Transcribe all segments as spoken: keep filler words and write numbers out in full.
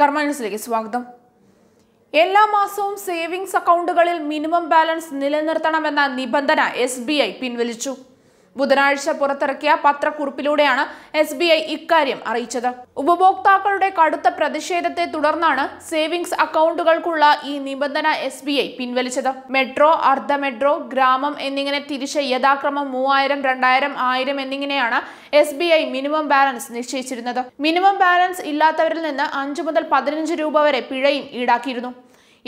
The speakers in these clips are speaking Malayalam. കർമ്മ ന്യൂസിലേക്ക് സ്വാഗതം. എല്ലാ മാസവും സേവിങ്സ് അക്കൗണ്ടുകളിൽ മിനിമം ബാലൻസ് നിലനിർത്തണമെന്ന നിബന്ധന എസ് ബി ഐ പിൻവലിച്ചു. ബുധനാഴ്ച പുറത്തിറക്കിയ പത്രക്കുറിപ്പിലൂടെയാണ് എസ് ബി ഐ ഇക്കാര്യം അറിയിച്ചത്. ഉപഭോക്താക്കളുടെ കടുത്ത പ്രതിഷേധത്തെ തുടർന്നാണ് സേവിങ്സ് അക്കൗണ്ടുകൾക്കുള്ള ഈ നിബന്ധന എസ് ബി ഐ പിൻവലിച്ചത്. മെട്രോ, അർദ്ധ മെട്രോ, ഗ്രാമം എന്നിങ്ങനെ തിരിച്ച് യഥാക്രമം മൂവായിരം, രണ്ടായിരം, ആയിരം എന്നിങ്ങനെയാണ് S B I minimum balance നിശ്ചയിച്ചിരുന്നത്. മിനിമം ബാലൻസ് ഇല്ലാത്തവരിൽ നിന്ന് അഞ്ചു മുതൽ പതിനഞ്ച് രൂപ വരെ പിഴയും ഈടാക്കിയിരുന്നു.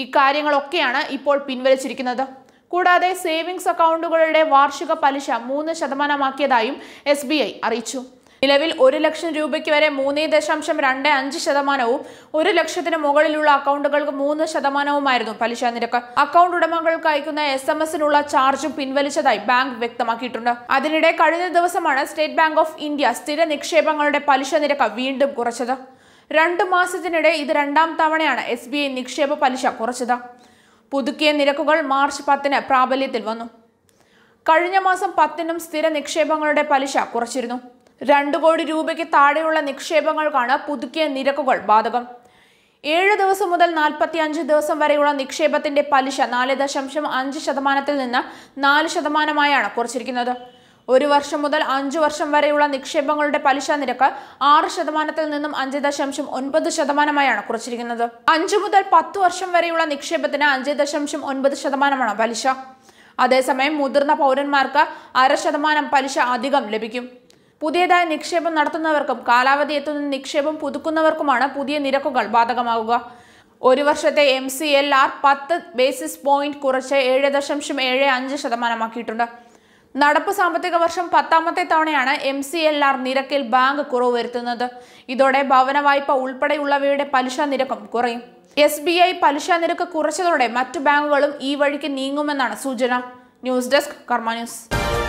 ഇക്കാര്യങ്ങളൊക്കെയാണ് ഇപ്പോൾ പിൻവലിച്ചിരിക്കുന്നത്. കൂടാതെ സേവിങ്സ് അക്കൗണ്ടുകളുടെ വാർഷിക പലിശ മൂന്ന് ശതമാനമാക്കിയതായും എസ് ബി ഐ അറിയിച്ചു. നിലവിൽ ഒരു ലക്ഷം രൂപയ്ക്ക് വരെ മൂന്ന് ദശാംശം രണ്ട് അഞ്ച് ശതമാനവും ഒരു ലക്ഷത്തിന് മുകളിലുള്ള അക്കൗണ്ടുകൾക്ക് മൂന്ന് ശതമാനവുമായിരുന്നു പലിശ നിരക്ക്. അക്കൗണ്ട് ഉടമകൾക്ക് അയക്കുന്ന എസ് എം എസിനുള്ള ചാർജും പിൻവലിച്ചതായി ബാങ്ക് വ്യക്തമാക്കിയിട്ടുണ്ട്. അതിനിടെ കഴിഞ്ഞ ദിവസമാണ് സ്റ്റേറ്റ് ബാങ്ക് ഓഫ് ഇന്ത്യ സ്ഥിര നിക്ഷേപങ്ങളുടെ പലിശ നിരക്ക് വീണ്ടും കുറച്ചത്. രണ്ടു മാസത്തിനിടെ ഇത് രണ്ടാം തവണയാണ് എസ് ബി ഐ നിക്ഷേപ പലിശ കുറച്ചത്. പുതുക്കിയ നിരക്കുകൾ മാർച്ച് പത്തിന് പ്രാബല്യത്തിൽ വന്നു. കഴിഞ്ഞ മാസം പത്തിനും സ്ഥിര നിക്ഷേപങ്ങളുടെ പലിശ കുറച്ചിരുന്നു. രണ്ടു കോടി രൂപയ്ക്ക് താഴെയുള്ള നിക്ഷേപങ്ങൾക്കാണ് പുതുക്കിയ നിരക്കുകൾ ബാധകം. ഏഴ് ദിവസം മുതൽ നാൽപ്പത്തി അഞ്ച് ദിവസം വരെയുള്ള നിക്ഷേപത്തിന്റെ പലിശ നാല് ദശാംശം അഞ്ച് ശതമാനത്തിൽ നിന്ന് നാല് ശതമാനമായാണ് കുറച്ചിരിക്കുന്നത്. ഒരു വർഷം മുതൽ അഞ്ചു വർഷം വരെയുള്ള നിക്ഷേപങ്ങളുടെ പലിശ നിരക്ക് ആറ് ശതമാനത്തിൽ നിന്നും അഞ്ച് ദശാംശം ഒൻപത് ശതമാനമായാണ് കുറച്ചിരിക്കുന്നത്. അഞ്ചു മുതൽ പത്ത് വർഷം വരെയുള്ള നിക്ഷേപത്തിന് അഞ്ച് ദശാംശം ഒൻപത് ശതമാനമാണ് പലിശ. അതേസമയം മുതിർന്ന പൗരന്മാർക്ക് അര ശതമാനം പലിശ അധികം ലഭിക്കും. പുതിയതായി നിക്ഷേപം നടത്തുന്നവർക്കും കാലാവധി എത്തുന്ന നിക്ഷേപം പുതുക്കുന്നവർക്കുമാണ് പുതിയ നിരക്കുകൾ ബാധകമാകുക. ഒരു വർഷത്തെ എം സി എൽ ആർ പത്ത് ബേസിസ് പോയിന്റ് കുറച്ച് ഏഴ് ദശാംശം ഏഴ് അഞ്ച് ശതമാനമാക്കിയിട്ടുണ്ട്. നടപ്പ് സാമ്പത്തിക വർഷം പത്താമത്തെ തവണയാണ് എം സി എൽ ആർ നിരക്കിൽ ബാങ്ക് കുറവ് വരുത്തുന്നത്. ഇതോടെ ഭവന വായ്പ ഉൾപ്പെടെയുള്ളവയുടെ പലിശ നിരക്കും കുറയും. എസ് ബി ഐ പലിശ നിരക്ക് കുറച്ചതോടെ മറ്റു ബാങ്കുകളും ഈ വഴിക്ക് നീങ്ങുമെന്നാണ് സൂചന. News desk Karma news.